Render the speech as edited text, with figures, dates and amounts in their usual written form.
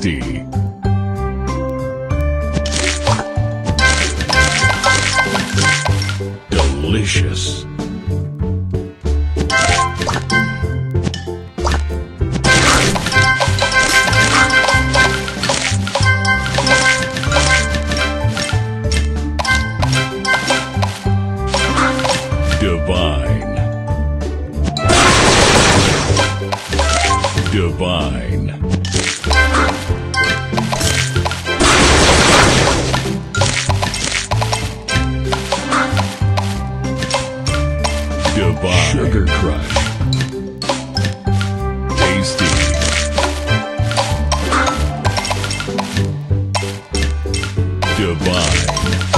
tasty. Delicious. Divine. Divine. Divine. Sugar Crush. Tasty. Divine.